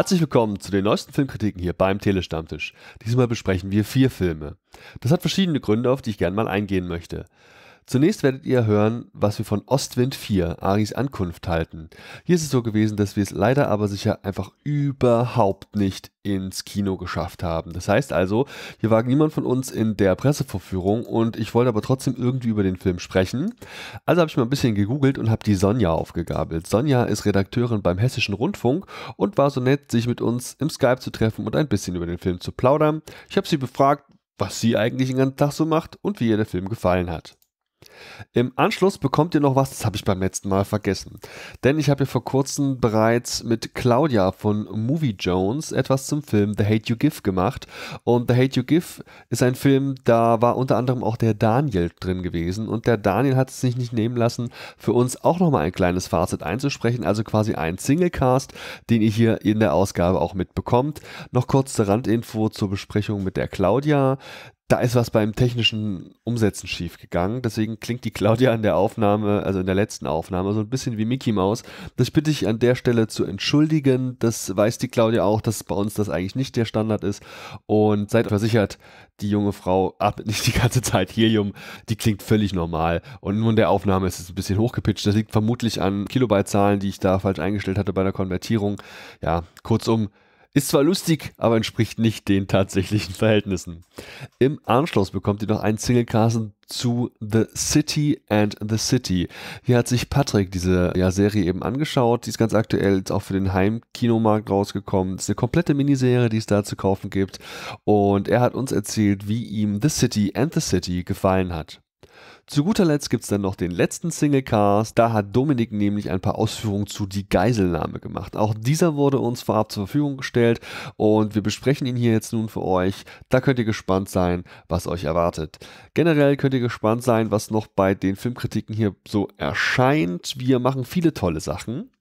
Herzlich willkommen zu den neuesten Filmkritiken hier beim Tele-Stammtisch. Diesmal besprechen wir 4 Filme. Das hat verschiedene Gründe, auf die ich gerne mal eingehen möchte. Zunächst werdet ihr hören, was wir von Ostwind 4, Aris Ankunft, halten. Hier ist es so gewesen, dass wir es leider aber sicher einfach überhaupt nicht ins Kino geschafft haben. Das heißt also, hier war niemand von uns in der Pressevorführung und ich wollte aber trotzdem irgendwie über den Film sprechen. Also habe ich mal ein bisschen gegoogelt und habe die Sonja aufgegabelt. Sonja ist Redakteurin beim Hessischen Rundfunk und war so nett, sich mit uns im Skype zu treffen und ein bisschen über den Film zu plaudern. Ich habe sie befragt, was sie eigentlich den ganzen Tag so macht und wie ihr der Film gefallen hat. Im Anschluss bekommt ihr noch was, das habe ich beim letzten Mal vergessen, denn ich habe ja vor kurzem bereits mit Claudia von Movie Jones etwas zum Film The Hate U Give gemacht und The Hate U Give ist ein Film, da war unter anderem auch der Daniel drin gewesen und der Daniel hat es sich nicht nehmen lassen, für uns auch nochmal ein kleines Fazit einzusprechen, also quasi ein Singlecast, den ihr hier in der Ausgabe auch mitbekommt. Noch kurze Randinfo zur Besprechung mit der Claudia. Da ist was beim technischen Umsetzen schief gegangen, deswegen klingt die Claudia in der Aufnahme, also in der letzten Aufnahme, so ein bisschen wie Mickey Mouse. Das bitte ich an der Stelle zu entschuldigen, das weiß die Claudia auch, dass bei uns das eigentlich nicht der Standard ist und seid versichert, die junge Frau atmet nicht die ganze Zeit Helium, die klingt völlig normal und nun der Aufnahme ist es ein bisschen hochgepitcht, das liegt vermutlich an Kilobyte-Zahlen, die ich da falsch eingestellt hatte bei der Konvertierung. Ja, kurzum, ist zwar lustig, aber entspricht nicht den tatsächlichen Verhältnissen. Im Anschluss bekommt ihr noch einen Singlecast zu The City and the City. Hier hat sich Patrick diese Serie eben angeschaut. Die ist ganz aktuell jetzt auch für den Heimkinomarkt rausgekommen. Das ist eine komplette Miniserie, die es da zu kaufen gibt. Und er hat uns erzählt, wie ihm The City and the City gefallen hat. Zu guter Letzt gibt es dann noch den letzten Singlecast. Da hat Dominik nämlich ein paar Ausführungen zu Die Geiselnahme gemacht. Auch dieser wurde uns vorab zur Verfügung gestellt und wir besprechen ihn hier jetzt nun für euch. Da könnt ihr gespannt sein, was euch erwartet. Generell könnt ihr gespannt sein, was noch bei den Filmkritiken hier so erscheint. Wir machen viele tolle Sachen.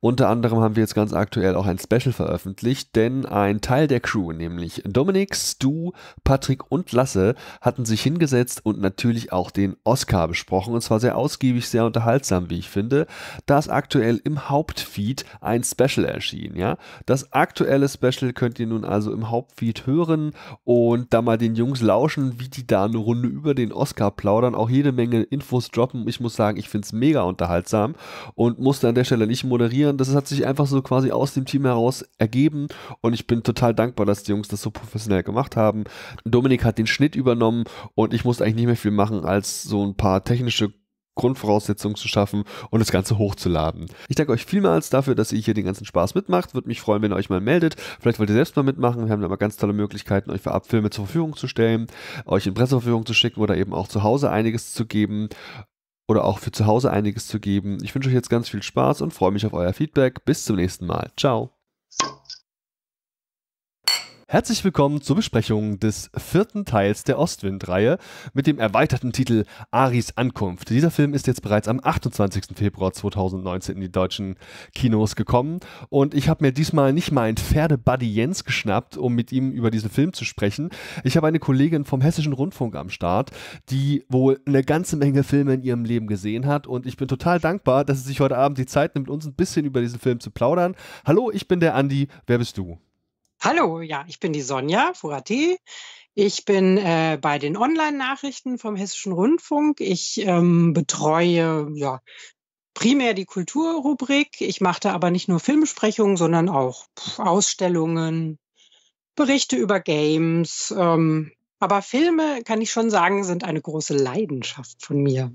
Unter anderem haben wir jetzt ganz aktuell auch ein Special veröffentlicht, denn ein Teil der Crew, nämlich Dominik, Stu, Patrick und Lasse, hatten sich hingesetzt und natürlich auch den Oscar besprochen und zwar sehr ausgiebig, sehr unterhaltsam, wie ich finde. Da ist aktuell im Hauptfeed ein Special erschienen, ja. Das aktuelle Special könnt ihr nun also im Hauptfeed hören und da mal den Jungs lauschen, wie die da eine Runde über den Oscar plaudern, auch jede Menge Infos droppen. Ich muss sagen, ich finde es mega unterhaltsam und musste an der Stelle nicht moderieren. Das hat sich einfach so quasi aus dem Team heraus ergeben und ich bin total dankbar, dass die Jungs das so professionell gemacht haben. Dominik hat den Schnitt übernommen und ich musste eigentlich nicht mehr viel machen, als so ein paar technische Grundvoraussetzungen zu schaffen und das Ganze hochzuladen. Ich danke euch vielmals dafür, dass ihr hier den ganzen Spaß mitmacht. Würde mich freuen, wenn ihr euch mal meldet. Vielleicht wollt ihr selbst mal mitmachen. Wir haben da mal ganz tolle Möglichkeiten, euch vorab Filme zur Verfügung zu stellen, euch in Presseverfügung zu schicken oder eben auch zu Hause einiges zu geben. Oder auch für zu Hause einiges zu geben. Ich wünsche euch jetzt ganz viel Spaß und freue mich auf euer Feedback. Bis zum nächsten Mal. Ciao. Herzlich willkommen zur Besprechung des 4. Teils der Ostwind-Reihe mit dem erweiterten Titel Aris Ankunft. Dieser Film ist jetzt bereits am 28. Februar 2019 in die deutschen Kinos gekommen und ich habe mir diesmal nicht meinen Pferde-Buddy Jens geschnappt, um mit ihm über diesen Film zu sprechen. Ich habe eine Kollegin vom Hessischen Rundfunk am Start, die wohl eine ganze Menge Filme in ihrem Leben gesehen hat und ich bin total dankbar, dass sie sich heute Abend die Zeit nimmt, uns ein bisschen über diesen Film zu plaudern. Hallo, ich bin der Andi. Wer bist du? Hallo, ja, ich bin die Sonja Furati. Ich bin bei den Online-Nachrichten vom Hessischen Rundfunk. Ich betreue ja primär die Kulturrubrik. Ich mache da aber nicht nur Filmbesprechungen, sondern auch Ausstellungen, Berichte über Games. Aber Filme, kann ich schon sagen, sind eine große Leidenschaft von mir.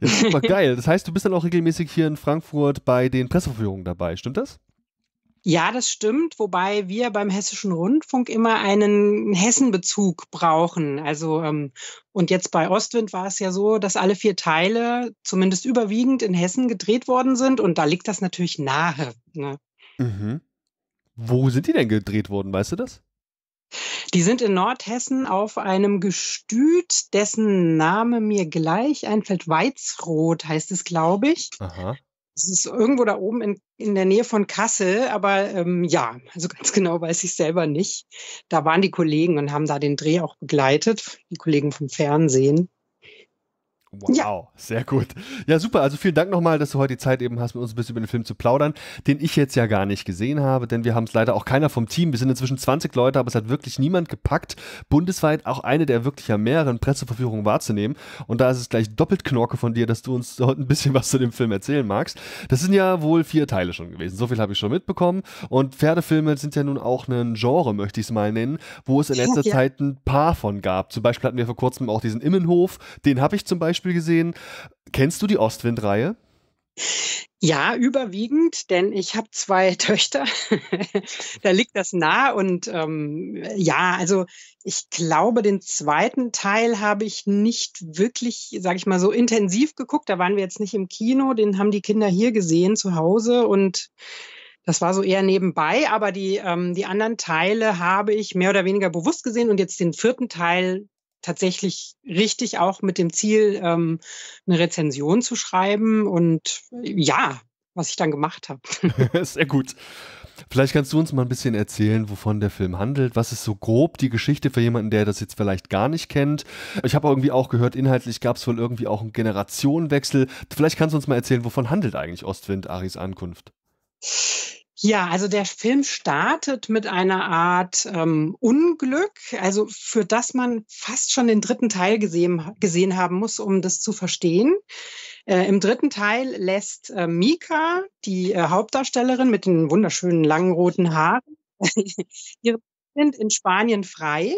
Ja, super geil. Das heißt, du bist dann auch regelmäßig hier in Frankfurt bei den Presseverführungen dabei, stimmt das? Ja, das stimmt, wobei wir beim Hessischen Rundfunk immer einen Hessenbezug brauchen. Also und jetzt bei Ostwind war es ja so, dass alle 4 Teile zumindest überwiegend in Hessen gedreht worden sind und da liegt das natürlich nahe. Ne? Mhm. Wo sind die denn gedreht worden, weißt du das? Die sind in Nordhessen auf einem Gestüt, dessen Name mir gleich einfällt. Weizrot heißt es, glaube ich. Aha. Es ist irgendwo da oben in der Nähe von Kassel, aber ja, also ganz genau weiß ich selber nicht. Da waren die Kollegen und haben da den Dreh auch begleitet, die Kollegen vom Fernsehen. Wow, ja. Sehr gut. Ja, super. Also vielen Dank nochmal, dass du heute die Zeit eben hast, mit uns ein bisschen über den Film zu plaudern, den ich jetzt ja gar nicht gesehen habe, denn wir haben es leider auch keiner vom Team. Wir sind inzwischen 20 Leute, aber es hat wirklich niemand gepackt, bundesweit auch eine der wirklich ja mehreren Presseverführungen wahrzunehmen. Und da ist es gleich doppelt Knorke von dir, dass du uns heute ein bisschen was zu dem Film erzählen magst. Das sind ja wohl 4 Teile schon gewesen. So viel habe ich schon mitbekommen. Und Pferdefilme sind ja nun auch ein Genre, möchte ich es mal nennen, wo es in letzter Zeit ein paar von gab. Zum Beispiel hatten wir vor kurzem auch diesen Immenhof. Den habe ich zum Beispiel gesehen. Kennst du die Ostwind-Reihe? Ja, überwiegend, denn ich habe 2 Töchter. Da liegt das nah und ja, also ich glaube, den 2. Teil habe ich nicht wirklich, sage ich mal, so intensiv geguckt. Da waren wir jetzt nicht im Kino, den haben die Kinder hier gesehen zu Hause und das war so eher nebenbei, aber die anderen Teile habe ich mehr oder weniger bewusst gesehen und jetzt den 4. Teil tatsächlich richtig auch mit dem Ziel, eine Rezension zu schreiben und ja, was ich dann gemacht habe. Sehr gut. Vielleicht kannst du uns mal ein bisschen erzählen, wovon der Film handelt. Was ist so grob die Geschichte für jemanden, der das jetzt vielleicht gar nicht kennt? Ich habe irgendwie auch gehört, inhaltlich gab es wohl irgendwie auch einen Generationenwechsel. Vielleicht kannst du uns mal erzählen, wovon handelt eigentlich Ostwind, Aris Ankunft? Ja, also der Film startet mit einer Art Unglück, also für das man fast schon den 3. Teil gesehen haben muss, um das zu verstehen. Im 3. Teil lässt Mika, die Hauptdarstellerin mit den wunderschönen langen roten Haaren, ihren Kind in Spanien frei.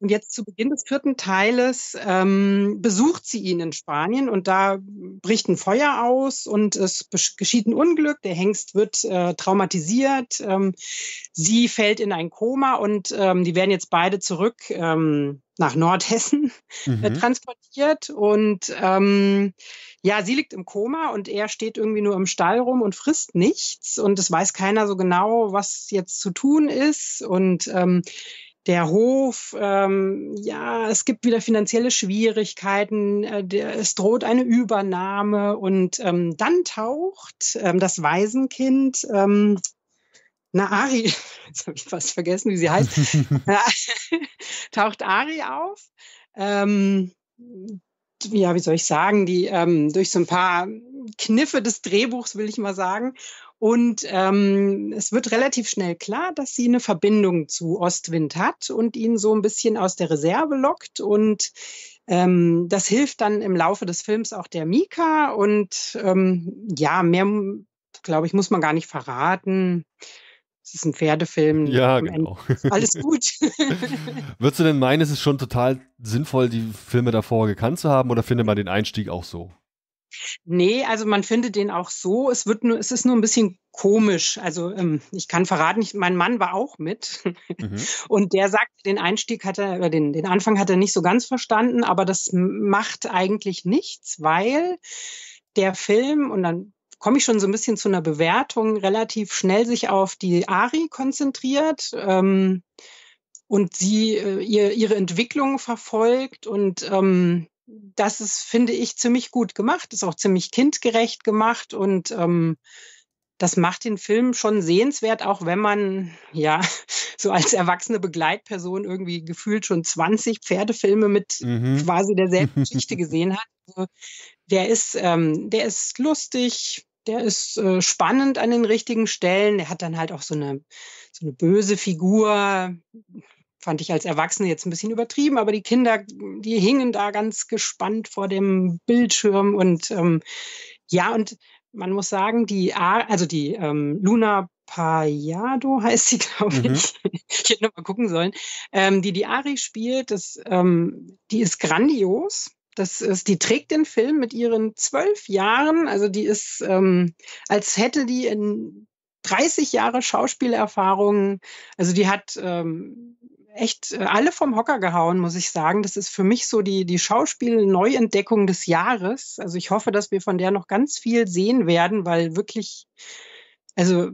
Und jetzt zu Beginn des 4. Teiles besucht sie ihn in Spanien und da bricht ein Feuer aus und es geschieht ein Unglück. Der Hengst wird traumatisiert, sie fällt in ein Koma und die werden jetzt beide zurück nach Nordhessen transportiert. Und ja, sie liegt im Koma und er steht irgendwie nur im Stall rum und frisst nichts. Und es weiß keiner so genau, was jetzt zu tun ist und der Hof, ja, es gibt wieder finanzielle Schwierigkeiten, es droht eine Übernahme und dann taucht das Waisenkind, Ari, jetzt habe ich fast vergessen, wie sie heißt, taucht Ari auf, ja, wie soll ich sagen, die durch so ein paar Kniffe des Drehbuchs, will ich mal sagen. Und es wird relativ schnell klar, dass sie eine Verbindung zu Ostwind hat und ihn so ein bisschen aus der Reserve lockt. Und das hilft dann im Laufe des Films auch der Mika. Und ja, mehr, glaube ich, muss man gar nicht verraten. Es ist ein Pferdefilm. Ja, genau. Alles gut. Würdest du denn meinen, es ist schon total sinnvoll, die Filme davor gekannt zu haben? Oder findet man den Einstieg auch so? Nee, also man findet den auch so. Es ist nur ein bisschen komisch. Also ich kann verraten, mein Mann war auch mit. Und der sagt, den Einstieg hat er, oder den Anfang hat er nicht so ganz verstanden, aber das macht eigentlich nichts, weil der Film, und dann komme ich schon so ein bisschen zu einer Bewertung, relativ schnell sich auf die Ari konzentriert. Und sie ihre Entwicklung verfolgt und das ist, finde ich, ziemlich gut gemacht, ist auch ziemlich kindgerecht gemacht und das macht den Film schon sehenswert, auch wenn man ja so als erwachsene Begleitperson irgendwie gefühlt schon 20 Pferdefilme mit quasi derselben Geschichte gesehen hat. Also, der ist lustig, der ist spannend an den richtigen Stellen, der hat dann halt auch so eine böse Figur. Fand ich als Erwachsene jetzt ein bisschen übertrieben, aber die Kinder, die hingen da ganz gespannt vor dem Bildschirm und ja, und man muss sagen, die Luna Paiano heißt sie, glaube ich. Ich hätte noch mal gucken sollen. Die Ari spielt, die ist grandios. Die trägt den Film mit ihren 12 Jahren. Also die ist, als hätte die in 30 Jahre Schauspielerfahrung. Also die hat echt alle vom Hocker gehauen, muss ich sagen. Das ist für mich so die Schauspiel-Neuentdeckung des Jahres. Also ich hoffe, dass wir von der noch ganz viel sehen werden, weil wirklich, also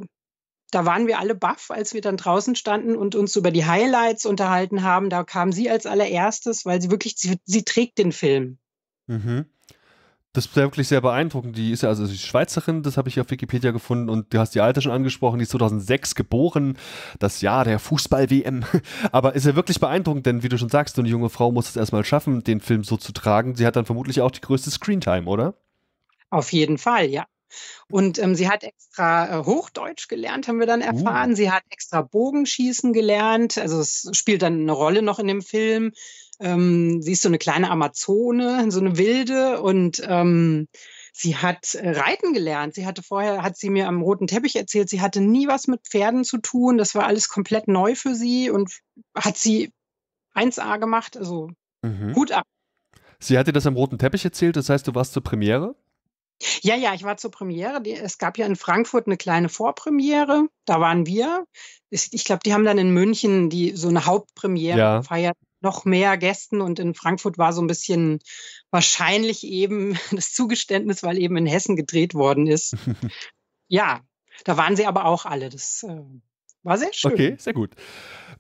da waren wir alle baff, als wir dann draußen standen und uns über die Highlights unterhalten haben. Da kam sie als allererstes, weil sie trägt den Film. Das ist wirklich sehr beeindruckend. Die ist ja also Schweizerin, das habe ich auf Wikipedia gefunden, und du hast die Alter schon angesprochen, die ist 2006 geboren, das Jahr der Fußball-WM. Aber ist ja wirklich beeindruckend, denn wie du schon sagst, so eine junge Frau muss es erstmal schaffen, den Film so zu tragen. Sie hat dann vermutlich auch die größte Screentime, oder? Auf jeden Fall, ja. Und sie hat extra Hochdeutsch gelernt, haben wir dann erfahren. Sie hat extra Bogenschießen gelernt. Also es spielt dann eine Rolle noch in dem Film. Sie ist so eine kleine Amazone, so eine Wilde, und sie hat reiten gelernt. Sie hatte vorher, hat sie mir am roten Teppich erzählt, sie hatte nie was mit Pferden zu tun. Das war alles komplett neu für sie und hat sie 1A gemacht. Also Hut ab. Sie hatte das am roten Teppich erzählt, das heißt, du warst zur Premiere? Ja, ja, ich war zur Premiere. Es gab ja in Frankfurt eine kleine Vorpremiere. Da waren wir. Ich glaube, die haben dann in München so eine Hauptpremiere gefeiert. Noch mehr Gästen. Und in Frankfurt war so ein bisschen wahrscheinlich eben das Zugeständnis, weil eben in Hessen gedreht worden ist. Ja, da waren sie aber auch alle. Das war sehr schön. Okay, sehr gut.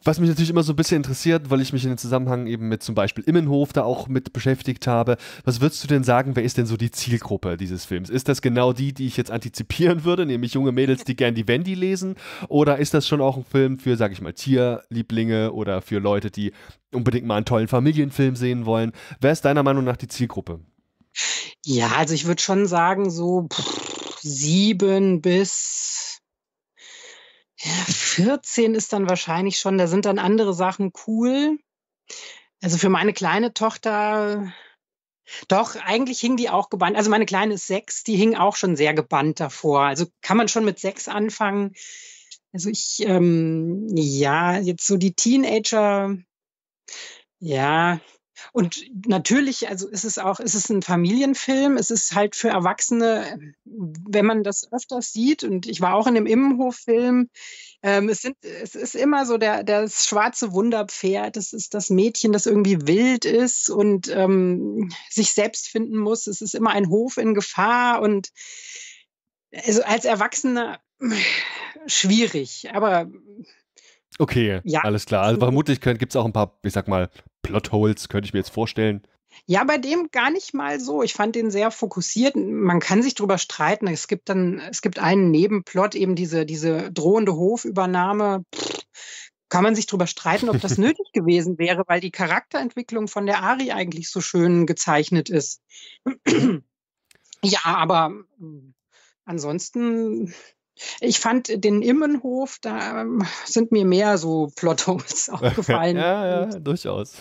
Was mich natürlich immer so ein bisschen interessiert, weil ich mich in den Zusammenhang eben mit zum Beispiel Immenhof da auch mit beschäftigt habe, was würdest du denn sagen, wer ist denn so die Zielgruppe dieses Films? Ist das genau die ich jetzt antizipieren würde, nämlich junge Mädels, die gern die Wendy lesen? Oder ist das schon auch ein Film für, sag ich mal, Tierlieblinge oder für Leute, die unbedingt mal einen tollen Familienfilm sehen wollen? Wer ist deiner Meinung nach die Zielgruppe? Ja, also ich würde schon sagen, so 7 bis 14 ist dann wahrscheinlich schon, da sind dann andere Sachen cool. Also für meine kleine Tochter, doch, eigentlich hing die auch gebannt. Also meine Kleine ist 6, die hing auch schon sehr gebannt davor. Also kann man schon mit 6 anfangen. Also ich, ja, jetzt so die Teenager, ja. Und natürlich, also ist es ein Familienfilm, es ist halt für Erwachsene, wenn man das öfters sieht, und ich war auch in dem Immenhof-Film, es ist immer so das schwarze Wunderpferd, das ist das Mädchen, das irgendwie wild ist und sich selbst finden muss, es ist immer ein Hof in Gefahr, und also als Erwachsener schwierig, aber... Okay, ja, alles klar. Also vermutlich gibt es auch ein paar, ich sag mal, Plotholes, könnte ich mir jetzt vorstellen. Ja, bei dem gar nicht mal so. Ich fand den sehr fokussiert. Man kann sich drüber streiten. Es gibt einen Nebenplot, eben diese drohende Hofübernahme. Kann man sich drüber streiten, ob das nötig gewesen wäre, weil die Charakterentwicklung von der Ari eigentlich so schön gezeichnet ist. Ja, aber ansonsten... Ich fand den Immenhof, da sind mir mehr so Plotholes aufgefallen. Ja, durchaus.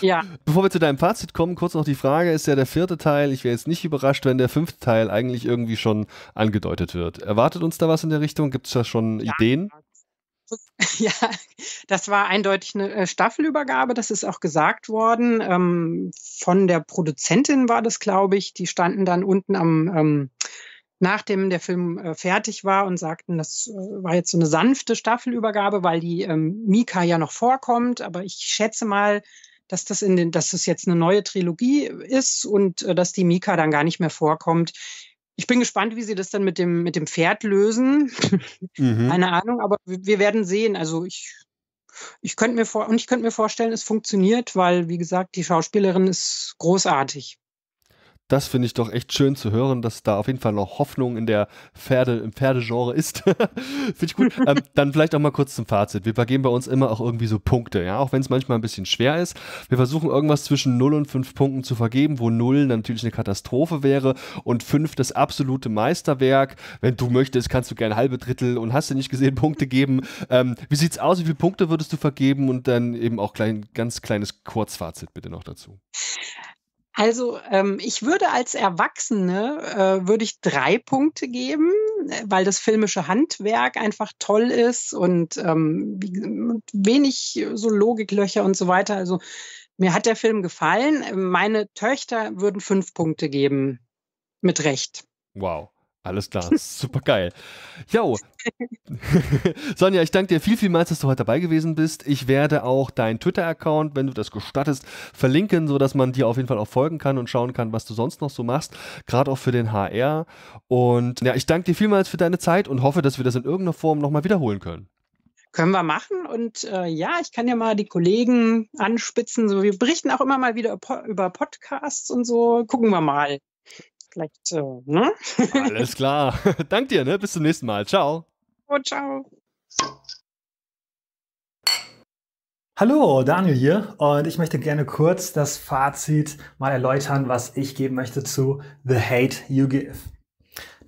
Ja. Bevor wir zu deinem Fazit kommen, kurz noch die Frage, ist ja der 4. Teil, ich wäre jetzt nicht überrascht, wenn der 5. Teil eigentlich irgendwie schon angedeutet wird. Erwartet uns da was in der Richtung? Gibt es da schon Ideen? Ja, das war eindeutig eine Staffelübergabe, das ist auch gesagt worden. Von der Produzentin war das, glaube ich, die standen dann unten am... nachdem der Film fertig war und sagten, das war jetzt so eine sanfte Staffelübergabe, weil die Mika ja noch vorkommt. Aber ich schätze mal, dass das jetzt eine neue Trilogie ist und dass die Mika dann gar nicht mehr vorkommt. Ich bin gespannt, wie sie das dann mit dem Pferd lösen. Keine Ahnung, aber wir werden sehen. Also ich könnte mir vorstellen, es funktioniert, weil, wie gesagt, die Schauspielerin ist großartig. Das finde ich doch echt schön zu hören, dass da auf jeden Fall noch Hoffnung in im Pferdegenre ist. Finde ich gut. Dann vielleicht auch mal kurz zum Fazit. Wir vergeben bei uns immer auch irgendwie so Punkte, ja, auch wenn es manchmal ein bisschen schwer ist. Wir versuchen irgendwas zwischen 0 und 5 Punkten zu vergeben, wo 0 natürlich eine Katastrophe wäre und 5 das absolute Meisterwerk. Wenn du möchtest, kannst du gerne halbe Drittel und hast du nicht gesehen Punkte geben. Wie sieht's aus? Wie viele Punkte würdest du vergeben? Und dann eben auch ganz kleines Kurzfazit bitte noch dazu. Also ich würde als Erwachsene, würde ich 3 Punkte geben, weil das filmische Handwerk einfach toll ist und wenig so Logiklöcher und so weiter. Also mir hat der Film gefallen. Meine Töchter würden 5 Punkte geben, mit Recht. Wow. Alles klar, super geil. Jo, Sonja, ich danke dir vielmals, dass du heute dabei gewesen bist. Ich werde auch deinen Twitter-Account, wenn du das gestattest, verlinken, sodass man dir auf jeden Fall auch folgen kann und schauen kann, was du sonst noch so machst, gerade auch für den HR. Und ja, ich danke dir vielmals für deine Zeit und hoffe, dass wir das in irgendeiner Form nochmal wiederholen können. Können wir machen, und ja, ich kann ja mal die Kollegen anspitzen. So, wir berichten auch immer mal wieder über Podcasts und so, gucken wir mal. vielleicht so, ne? Alles klar. Dank dir, ne? Bis zum nächsten Mal. Ciao. Oh, ciao. Hallo, Daniel hier und ich möchte gerne kurz das Fazit mal erläutern, was ich geben möchte zu The Hate U Give.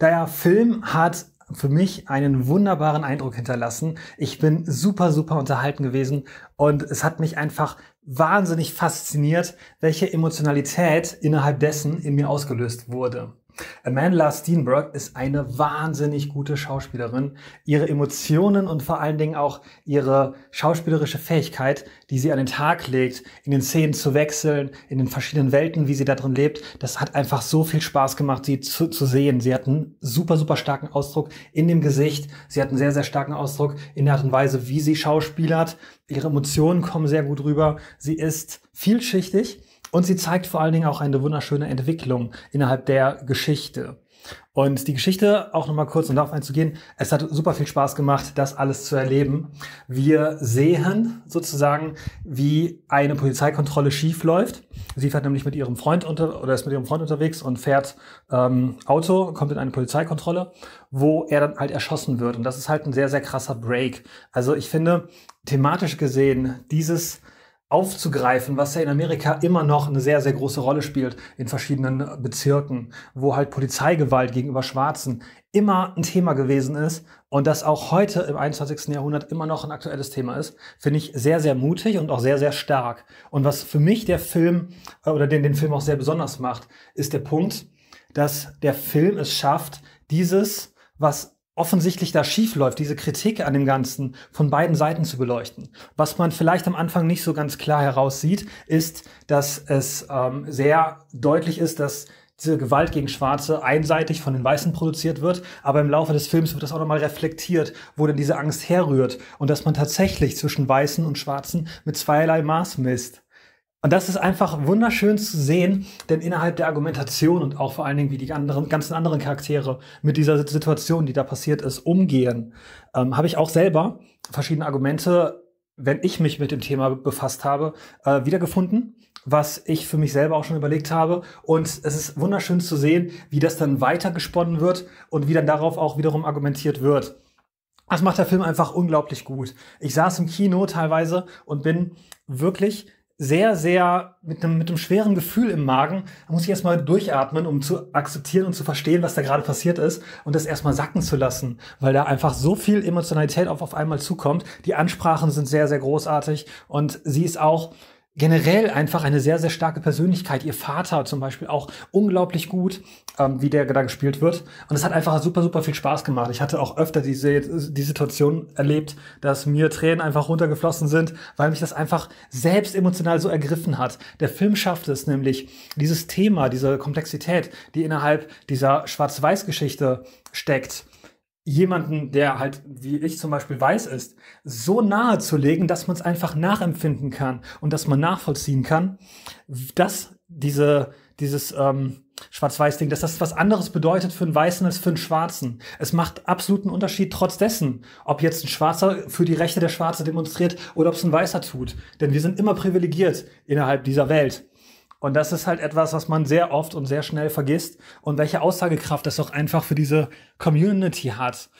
Der Film hat für mich einen wunderbaren Eindruck hinterlassen. Ich bin super, super unterhalten gewesen und es hat mich einfach wahnsinnig fasziniert, welche Emotionalität innerhalb dessen in mir ausgelöst wurde. Amanda Steenberg ist eine wahnsinnig gute Schauspielerin. Ihre Emotionen und vor allen Dingen auch ihre schauspielerische Fähigkeit, die sie an den Tag legt, in den Szenen zu wechseln, in den verschiedenen Welten, wie sie da drin lebt, das hat einfach so viel Spaß gemacht, sie zu sehen. Sie hat einen super, super starken Ausdruck in dem Gesicht. Sie hat einen sehr, sehr starken Ausdruck in der Art und Weise, wie sie schauspielert. Ihre Emotionen kommen sehr gut rüber. Sie ist vielschichtig. Und sie zeigt vor allen Dingen auch eine wunderschöne Entwicklung innerhalb der Geschichte. Und die Geschichte, auch nochmal kurz, um darauf einzugehen, es hat super viel Spaß gemacht, das alles zu erleben. Wir sehen sozusagen, wie eine Polizeikontrolle schief läuft. Sie fährt nämlich mit ihrem Freund unterwegs und fährt Auto, kommt in eine Polizeikontrolle, wo er dann halt erschossen wird. Und das ist halt ein sehr, sehr krasser Break. Also ich finde, thematisch gesehen, dieses aufzugreifen, was ja in Amerika immer noch eine sehr, sehr große Rolle spielt in verschiedenen Bezirken, wo halt Polizeigewalt gegenüber Schwarzen immer ein Thema gewesen ist und das auch heute im 21. Jahrhundert immer noch ein aktuelles Thema ist, finde ich sehr, sehr mutig und auch sehr, sehr stark. Und was für mich der Film oder den Film auch sehr besonders macht, ist der Punkt, dass der Film es schafft, dieses, was offensichtlich da schief läuft, diese Kritik an dem Ganzen von beiden Seiten zu beleuchten. Was man vielleicht am Anfang nicht so ganz klar heraus sieht, ist, dass es sehr deutlich ist, dass diese Gewalt gegen Schwarze einseitig von den Weißen produziert wird, aber im Laufe des Films wird das auch nochmal reflektiert, wo denn diese Angst herrührt und dass man tatsächlich zwischen Weißen und Schwarzen mit zweierlei Maß misst. Und das ist einfach wunderschön zu sehen, denn innerhalb der Argumentation und auch vor allen Dingen, wie die ganzen anderen Charaktere mit dieser Situation, die da passiert ist, umgehen, habe ich auch selber verschiedene Argumente, wenn ich mich mit dem Thema befasst habe, wiedergefunden, was ich für mich selber auch schon überlegt habe. Und es ist wunderschön zu sehen, wie das dann weitergesponnen wird und wie dann darauf auch wiederum argumentiert wird. Das macht der Film einfach unglaublich gut. Ich saß im Kino teilweise und bin wirklich sehr, sehr mit einem schweren Gefühl im Magen. Da muss ich erstmal durchatmen, um zu akzeptieren und zu verstehen, was da gerade passiert ist und das erstmal sacken zu lassen, weil da einfach so viel Emotionalität auf einmal zukommt. Die Ansprachen sind sehr, sehr großartig und sie ist auch generell einfach eine sehr, sehr starke Persönlichkeit. Ihr Vater zum Beispiel auch unglaublich gut, wie der da gespielt wird. Und es hat einfach super, super viel Spaß gemacht. Ich hatte auch öfter die Situation erlebt, dass mir Tränen einfach runtergeflossen sind, weil mich das einfach selbst emotional so ergriffen hat. Der Film schafft es nämlich, dieses Thema, diese Komplexität, die innerhalb dieser Schwarz-Weiß-Geschichte steckt, jemanden, der halt, wie ich zum Beispiel weiß ist, so nahe zu legen, dass man es einfach nachempfinden kann und dass man nachvollziehen kann, dass dieses Schwarz-Weiß-Ding, dass das was anderes bedeutet für einen Weißen als für einen Schwarzen. Es macht absoluten Unterschied trotz dessen, ob jetzt ein Schwarzer für die Rechte der Schwarze demonstriert oder ob es ein Weißer tut. Denn wir sind immer privilegiert innerhalb dieser Welt. Und das ist halt etwas, was man sehr oft und sehr schnell vergisst und welche Aussagekraft das auch einfach für diese Community hat.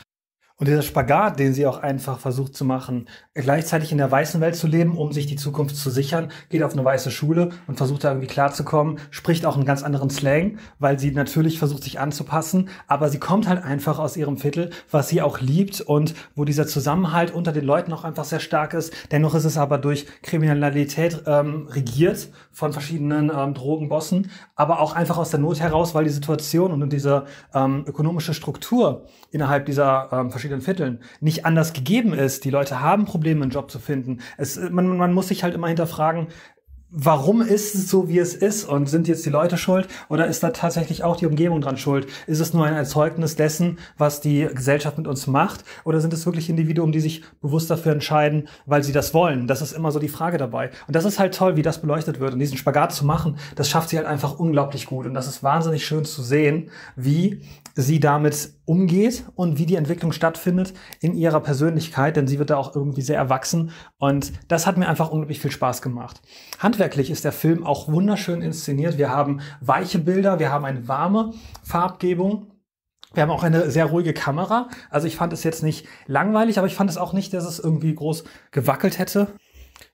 Und dieser Spagat, den sie auch einfach versucht zu machen, gleichzeitig in der weißen Welt zu leben, um sich die Zukunft zu sichern, geht auf eine weiße Schule und versucht da irgendwie klarzukommen, spricht auch einen ganz anderen Slang, weil sie natürlich versucht, sich anzupassen, aber sie kommt halt einfach aus ihrem Viertel, was sie auch liebt und wo dieser Zusammenhalt unter den Leuten auch einfach sehr stark ist. Dennoch ist es aber durch Kriminalität regiert von verschiedenen Drogenbossen, aber auch einfach aus der Not heraus, weil die Situation und diese ökonomische Struktur innerhalb dieser verschiedenen Vierteln nicht anders gegeben ist. Die Leute haben Probleme, einen Job zu finden. Man muss sich halt immer hinterfragen, warum ist es so, wie es ist? Und sind jetzt die Leute schuld? Oder ist da tatsächlich auch die Umgebung dran schuld? Ist es nur ein Erzeugnis dessen, was die Gesellschaft mit uns macht? Oder sind es wirklich Individuen, die sich bewusst dafür entscheiden, weil sie das wollen? Das ist immer so die Frage dabei. Und das ist halt toll, wie das beleuchtet wird. Und diesen Spagat zu machen, das schafft sie halt einfach unglaublich gut. Und das ist wahnsinnig schön zu sehen, wie sie damit umgeht und wie die Entwicklung stattfindet in ihrer Persönlichkeit, denn sie wird da auch irgendwie sehr erwachsen und das hat mir einfach unglaublich viel Spaß gemacht. Handwerklich ist der Film auch wunderschön inszeniert. Wir haben weiche Bilder, wir haben eine warme Farbgebung. Wir haben auch eine sehr ruhige Kamera. Also ich fand es jetzt nicht langweilig, aber ich fand es auch nicht, dass es irgendwie groß gewackelt hätte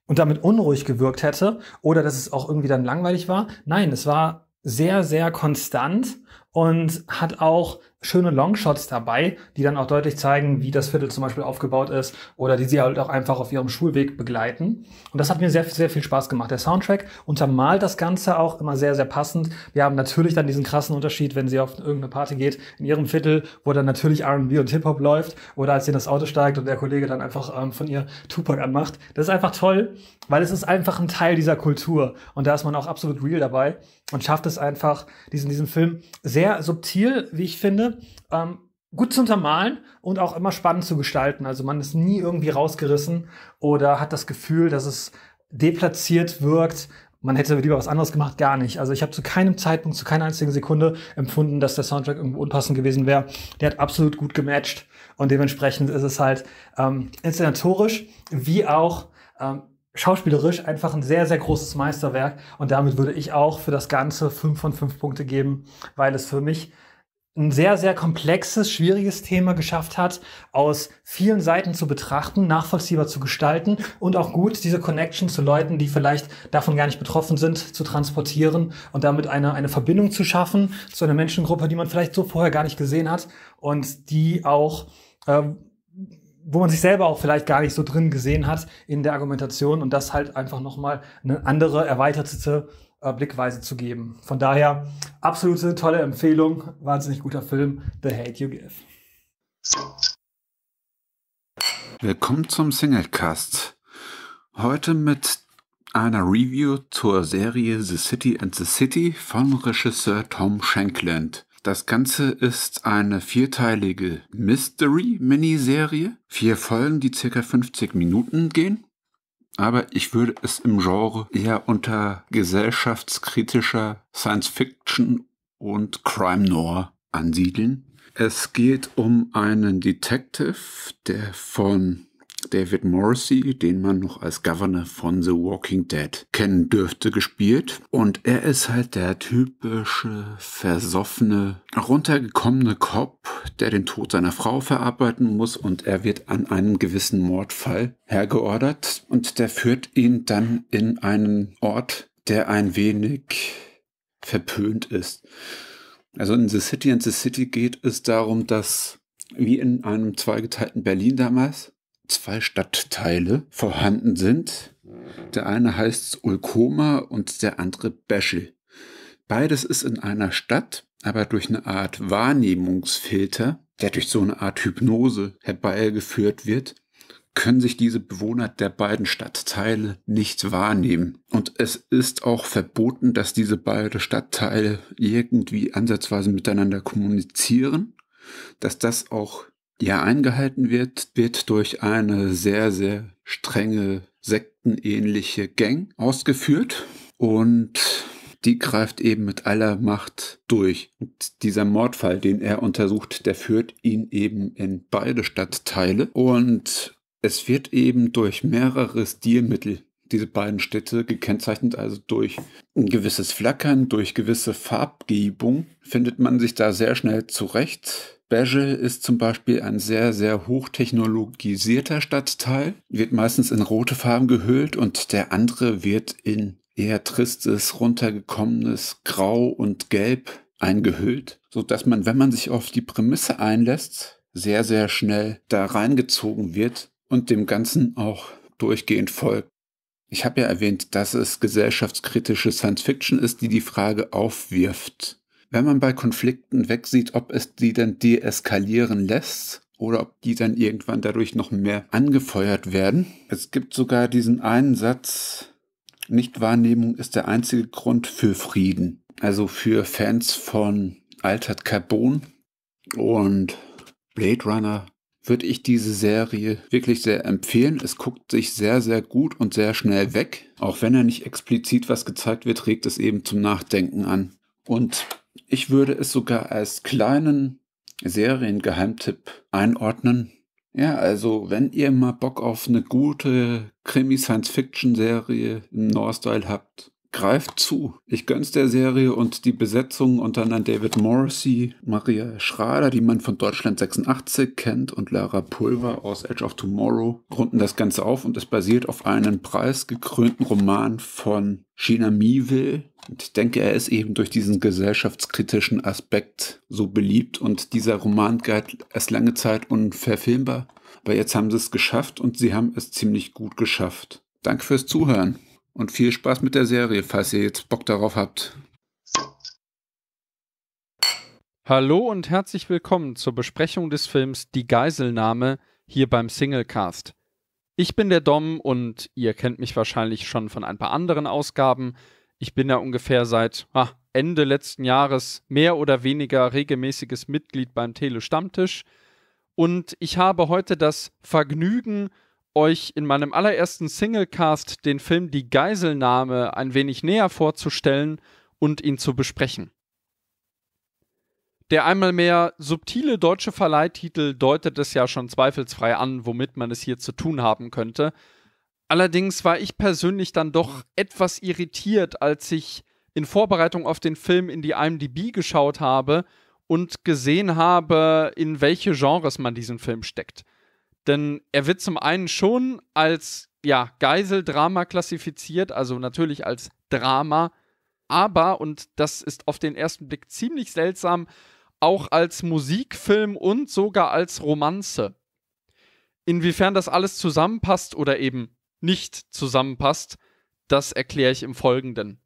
und damit unruhig gewirkt hätte oder dass es auch irgendwie dann langweilig war. Nein, es war sehr, sehr konstant und hat auch schöne Longshots dabei, die dann auch deutlich zeigen, wie das Viertel zum Beispiel aufgebaut ist oder die sie halt auch einfach auf ihrem Schulweg begleiten. Und das hat mir sehr, sehr viel Spaß gemacht. Der Soundtrack untermalt das Ganze auch immer sehr, sehr passend. Wir haben natürlich dann diesen krassen Unterschied, wenn sie auf irgendeine Party geht in ihrem Viertel, wo dann natürlich R&B und Hip-Hop läuft oder als sie in das Auto steigt und der Kollege dann einfach von ihr Tupac anmacht. Das ist einfach toll, weil es ist einfach ein Teil dieser Kultur und da ist man auch absolut real dabei und schafft es einfach, diesen Film sehr subtil, wie ich finde, gut zu untermalen und auch immer spannend zu gestalten. Also man ist nie irgendwie rausgerissen oder hat das Gefühl, dass es deplatziert wirkt. Man hätte lieber was anderes gemacht, gar nicht. Also ich habe zu keinem Zeitpunkt, zu keiner einzigen Sekunde empfunden, dass der Soundtrack irgendwo unpassend gewesen wäre. Der hat absolut gut gematcht und dementsprechend ist es halt inszenatorisch wie auch schauspielerisch einfach ein sehr, sehr großes Meisterwerk und damit würde ich auch für das Ganze 5 von 5 Punkte geben, weil es für mich ein sehr, sehr komplexes, schwieriges Thema geschafft hat, aus vielen Seiten zu betrachten, nachvollziehbar zu gestalten und auch gut diese Connection zu Leuten, die vielleicht davon gar nicht betroffen sind, zu transportieren und damit eine Verbindung zu schaffen zu einer Menschengruppe, die man vielleicht so vorher gar nicht gesehen hat und die auch wo man sich selber auch vielleicht gar nicht so drin gesehen hat in der Argumentation und das halt einfach nochmal eine andere, erweiterte Blickweise zu geben. Von daher, absolute tolle Empfehlung, wahnsinnig guter Film, The Hate U Give. Willkommen zum Singlecast. Heute mit einer Review zur Serie The City and the City von Regisseur Tom Shankland. Das Ganze ist eine vierteilige Mystery-Miniserie. 4 Folgen, die ca. 50 Minuten gehen. Aber ich würde es im Genre eher unter gesellschaftskritischer Science-Fiction und Crime-Noir ansiedeln. Es geht um einen Detective, der von David Morrissey, den man noch als Governor von The Walking Dead kennen dürfte, gespielt. Und er ist halt der typische, versoffene, runtergekommene Cop, der den Tod seiner Frau verarbeiten muss und er wird an einem gewissen Mordfall hergeordert. Und der führt ihn dann in einen Ort, der ein wenig verpönt ist. Also in The City and the City geht es darum, dass, wie in einem zweigeteilten Berlin damals, 2 Stadtteile vorhanden sind. Der eine heißt Ulkoma und der andere Beschel. Beides ist in einer Stadt, aber durch eine Art Wahrnehmungsfilter, der durch so eine Art Hypnose herbeigeführt wird, können sich diese Bewohner der beiden Stadtteile nicht wahrnehmen. Und es ist auch verboten, dass diese beiden Stadtteile irgendwie ansatzweise miteinander kommunizieren, dass das auch ja eingehalten wird durch eine sehr, sehr strenge, sektenähnliche Gang ausgeführt und die greift eben mit aller Macht durch. Und dieser Mordfall, den er untersucht, der führt ihn eben in beide Stadtteile und es wird eben durch mehrere Stilmittel diese beiden Städte gekennzeichnet, also durch ein gewisses Flackern, durch gewisse Farbgebung findet man sich da sehr schnell zurecht. Beschel ist zum Beispiel ein sehr, sehr hochtechnologisierter Stadtteil, wird meistens in rote Farben gehüllt und der andere wird in eher tristes, runtergekommenes Grau und Gelb eingehüllt, sodass man, wenn man sich auf die Prämisse einlässt, sehr, sehr schnell da reingezogen wird und dem Ganzen auch durchgehend folgt. Ich habe ja erwähnt, dass es gesellschaftskritische Science-Fiction ist, die die Frage aufwirft. Wenn man bei Konflikten wegsieht, ob es die dann deeskalieren lässt oder ob die dann irgendwann dadurch noch mehr angefeuert werden. Es gibt sogar diesen einen Satz, Nichtwahrnehmung ist der einzige Grund für Frieden. Also für Fans von Altered Carbon und Blade Runner würde ich diese Serie wirklich sehr empfehlen. Es guckt sich sehr, sehr gut und sehr schnell weg. Auch wenn er nicht explizit was gezeigt wird, regt es eben zum Nachdenken an. Und ich würde es sogar als kleinen Seriengeheimtipp einordnen. Ja, also wenn ihr mal Bock auf eine gute Krimi-Science-Fiction-Serie im Noir-Style habt, greift zu. Ich gönn's der Serie und die Besetzung unter anderem David Morrissey, Maria Schrader, die man von Deutschland 86 kennt, und Lara Pulver aus Edge of Tomorrow runden das Ganze auf, und es basiert auf einem preisgekrönten Roman von China Miéville. Und ich denke, er ist eben durch diesen gesellschaftskritischen Aspekt so beliebt, und dieser Roman galt erst lange Zeit unverfilmbar. Aber jetzt haben sie es geschafft, und sie haben es ziemlich gut geschafft. Danke fürs Zuhören. Und viel Spaß mit der Serie, falls ihr jetzt Bock darauf habt. Hallo und herzlich willkommen zur Besprechung des Films Die Geiselnahme hier beim Singlecast. Ich bin der Dom und ihr kennt mich wahrscheinlich schon von ein paar anderen Ausgaben. Ich bin ja ungefähr seit Ende letzten Jahres mehr oder weniger regelmäßiges Mitglied beim Tele-Stammtisch. Und ich habe heute das Vergnügen, euch in meinem allerersten Singlecast den Film Die Geiselnahme ein wenig näher vorzustellen und ihn zu besprechen. Der einmal mehr subtile deutsche Verleihtitel deutet es ja schon zweifelsfrei an, womit man es hier zu tun haben könnte. Allerdings war ich persönlich dann doch etwas irritiert, als ich in Vorbereitung auf den Film in die IMDb geschaut habe und gesehen habe, in welche Genres man diesen Film steckt. Denn er wird zum einen schon als Geiseldrama klassifiziert, also natürlich als Drama, aber, und das ist auf den ersten Blick ziemlich seltsam, auch als Musikfilm und sogar als Romanze. Inwiefern das alles zusammenpasst oder eben nicht zusammenpasst, das erkläre ich im Folgenden.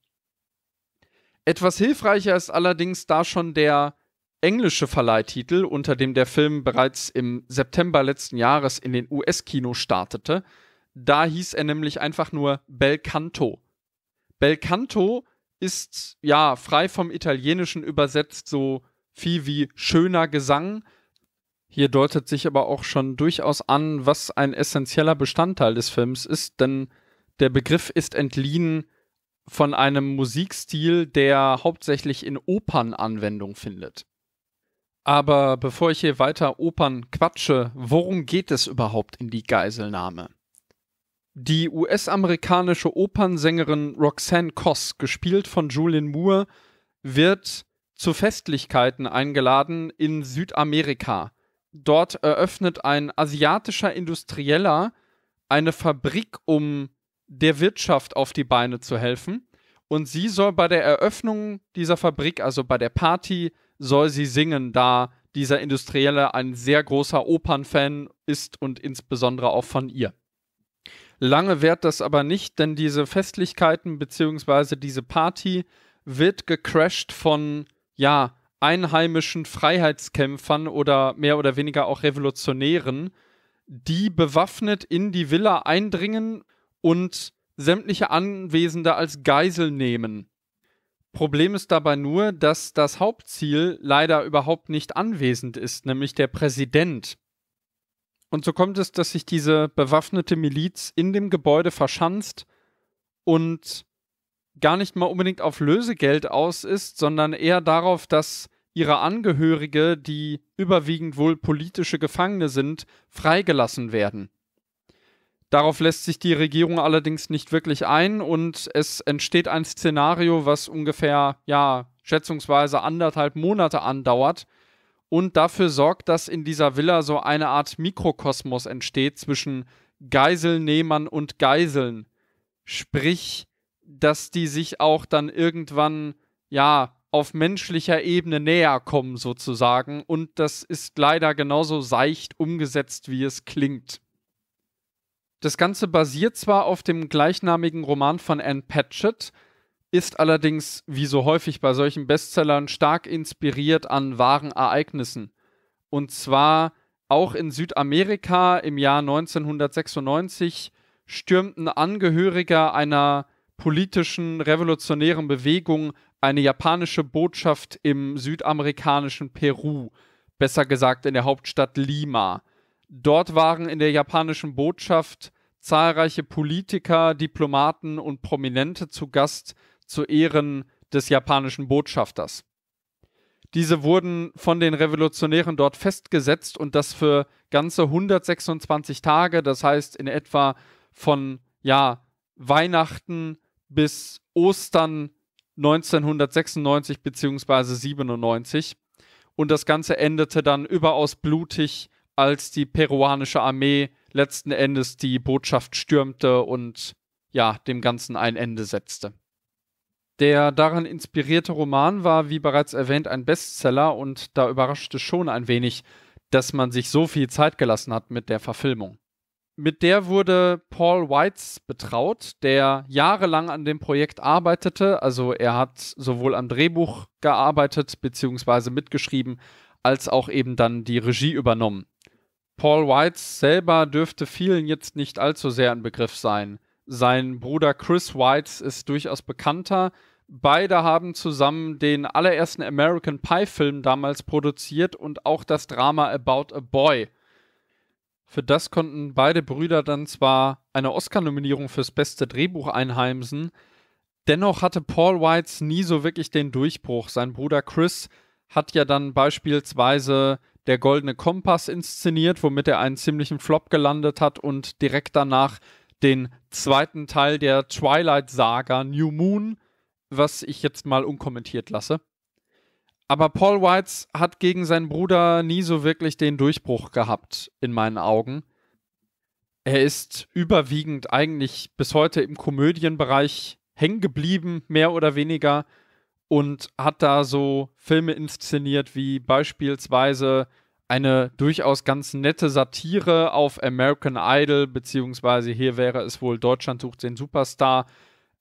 Etwas hilfreicher ist allerdings da schon der englische Verleihtitel, unter dem der Film bereits im September letzten Jahres in den US-Kinos startete. Da hieß er nämlich einfach nur Bel Canto. Bel Canto ist, frei vom Italienischen übersetzt so viel wie schöner Gesang. Hier deutet sich aber auch schon durchaus an, was ein essentieller Bestandteil des Films ist, denn der Begriff ist entliehen von einem Musikstil, der hauptsächlich in Opern Anwendung findet. Aber bevor ich hier weiter Opern quatsche, worum geht es überhaupt in Die Geiselnahme? Die US-amerikanische Opernsängerin Roxanne Koss, gespielt von Julianne Moore, wird zu Festlichkeiten eingeladen in Südamerika. Dort eröffnet ein asiatischer Industrieller eine Fabrik, um der Wirtschaft auf die Beine zu helfen. Und sie soll bei der Eröffnung dieser Fabrik, also bei der Party, soll sie singen, da dieser Industrielle ein sehr großer Opernfan ist und insbesondere auch von ihr. Lange währt das aber nicht, denn diese Festlichkeiten bzw. diese Party wird gecrasht von, einheimischen Freiheitskämpfern oder mehr oder weniger auch Revolutionären, die bewaffnet in die Villa eindringen und sämtliche Anwesende als Geisel nehmen. Problem ist dabei nur, dass das Hauptziel leider überhaupt nicht anwesend ist, nämlich der Präsident. Und so kommt es, dass sich diese bewaffnete Miliz in dem Gebäude verschanzt und gar nicht mal unbedingt auf Lösegeld aus ist, sondern eher darauf, dass ihre Angehörige, die überwiegend wohl politische Gefangene sind, freigelassen werden. Darauf lässt sich die Regierung allerdings nicht wirklich ein, und es entsteht ein Szenario, was ungefähr, schätzungsweise 1,5 Monate andauert und dafür sorgt, dass in dieser Villa so eine Art Mikrokosmos entsteht zwischen Geiselnehmern und Geiseln. Sprich, dass die sich auch dann irgendwann, auf menschlicher Ebene näher kommen sozusagen, und das ist leider genauso seicht umgesetzt, wie es klingt. Das Ganze basiert zwar auf dem gleichnamigen Roman von Anne Patchett, ist allerdings, wie so häufig bei solchen Bestsellern, stark inspiriert an wahren Ereignissen. Und zwar auch in Südamerika im Jahr 1996 stürmten Angehörige einer politischen revolutionären Bewegung eine japanische Botschaft im südamerikanischen Peru, besser gesagt in der Hauptstadt Lima. Dort waren in der japanischen Botschaft zahlreiche Politiker, Diplomaten und Prominente zu Gast zu Ehren des japanischen Botschafters. Diese wurden von den Revolutionären dort festgesetzt und das für ganze 126 Tage, das heißt in etwa von Weihnachten bis Ostern 1996 bzw. 97. Und das Ganze endete dann überaus blutig, als die peruanische Armee letzten Endes die Botschaft stürmte und dem Ganzen ein Ende setzte. Der daran inspirierte Roman war, wie bereits erwähnt, ein Bestseller und da überraschte schon ein wenig, dass man sich so viel Zeit gelassen hat mit der Verfilmung. Mit der wurde Paul Weitz betraut, der jahrelang an dem Projekt arbeitete. Also er hat sowohl am Drehbuch gearbeitet bzw. mitgeschrieben, als auch eben dann die Regie übernommen. Paul Weitz selber dürfte vielen jetzt nicht allzu sehr ein Begriff sein. Sein Bruder Chris Weitz ist durchaus bekannter. Beide haben zusammen den allerersten American Pie-Film damals produziert und auch das Drama About a Boy. Für das konnten beide Brüder dann zwar eine Oscar-Nominierung fürs beste Drehbuch einheimsen, dennoch hatte Paul Weitz nie so wirklich den Durchbruch. Sein Bruder Chris hat ja dann beispielsweise Der Goldene Kompass inszeniert, womit er einen ziemlichen Flop gelandet hat und direkt danach den zweiten Teil der Twilight-Saga New Moon, was ich jetzt mal unkommentiert lasse. Aber Paul Weitz hat gegen seinen Bruder nie so wirklich den Durchbruch gehabt, in meinen Augen. Er ist überwiegend eigentlich bis heute im Komödienbereich hängen geblieben, mehr oder weniger, und hat da so Filme inszeniert wie beispielsweise eine durchaus ganz nette Satire auf American Idol, beziehungsweise hier wäre es wohl Deutschland sucht den Superstar.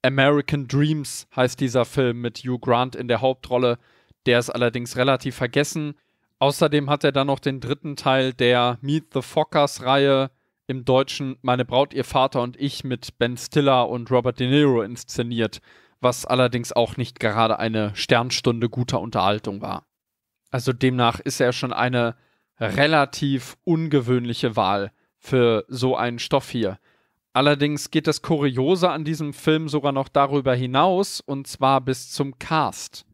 American Dreams heißt dieser Film mit Hugh Grant in der Hauptrolle. Der ist allerdings relativ vergessen. Außerdem hat er dann noch den dritten Teil der Meet the Fockers-Reihe, im Deutschen Meine Braut, ihr Vater und ich, mit Ben Stiller und Robert De Niro inszeniert, was allerdings auch nicht gerade eine Sternstunde guter Unterhaltung war. Also demnach ist er schon eine relativ ungewöhnliche Wahl für so einen Stoff hier. Allerdings geht das Kuriose an diesem Film sogar noch darüber hinaus, und zwar bis zum Cast.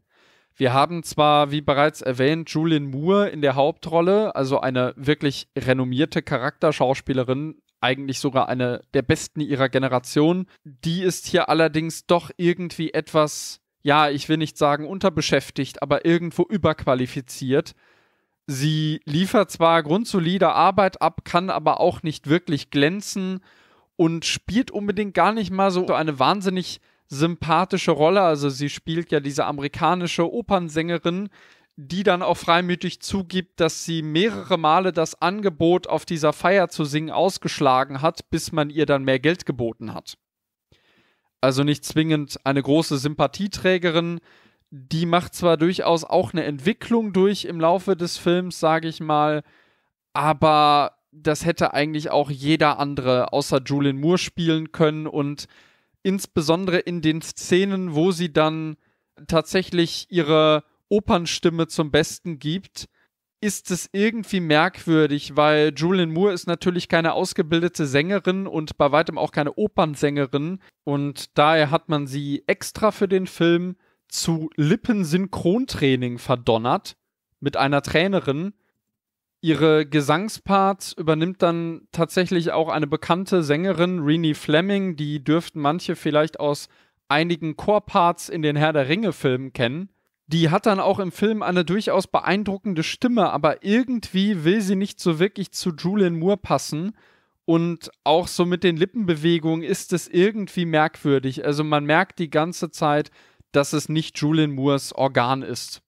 Wir haben zwar, wie bereits erwähnt, Julianne Moore in der Hauptrolle, also eine wirklich renommierte Charakterschauspielerin, eigentlich sogar eine der besten ihrer Generation. Die ist hier allerdings doch irgendwie etwas, ich will nicht sagen unterbeschäftigt, aber irgendwo überqualifiziert. Sie liefert zwar grundsolide Arbeit ab, kann aber auch nicht wirklich glänzen und spielt unbedingt gar nicht mal so eine wahnsinnig sympathische Rolle. Also sie spielt ja diese amerikanische Opernsängerin, die dann auch freimütig zugibt, dass sie mehrere Male das Angebot, auf dieser Feier zu singen, ausgeschlagen hat, bis man ihr dann mehr Geld geboten hat. Also nicht zwingend eine große Sympathieträgerin. Die macht zwar durchaus auch eine Entwicklung durch im Laufe des Films, sage ich mal, aber das hätte eigentlich auch jeder andere außer Julianne Moore spielen können, und insbesondere in den Szenen, wo sie dann tatsächlich ihre Opernstimme zum Besten gibt, ist es irgendwie merkwürdig, weil Julianne Moore ist natürlich keine ausgebildete Sängerin und bei weitem auch keine Opernsängerin, und daher hat man sie extra für den Film zu Lippensynchrontraining verdonnert mit einer Trainerin. Ihre Gesangsparts übernimmt dann tatsächlich auch eine bekannte Sängerin, Renée Fleming. Die dürften manche vielleicht aus einigen Chorparts in den Herr der Ringe-Filmen kennen. Die hat dann auch im Film eine durchaus beeindruckende Stimme, aber irgendwie will sie nicht so wirklich zu Julianne Moore passen. Und auch so mit den Lippenbewegungen ist es irgendwie merkwürdig. Also man merkt die ganze Zeit, dass es nicht Julianne Moores Organ ist.